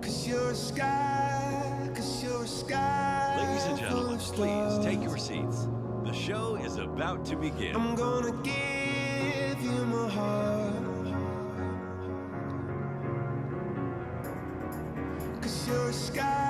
'Cause you're a sky. Ladies and gentlemen, please take your seats. The show is about to begin. I'm gonna give you my heart. 'Cause you're a sky.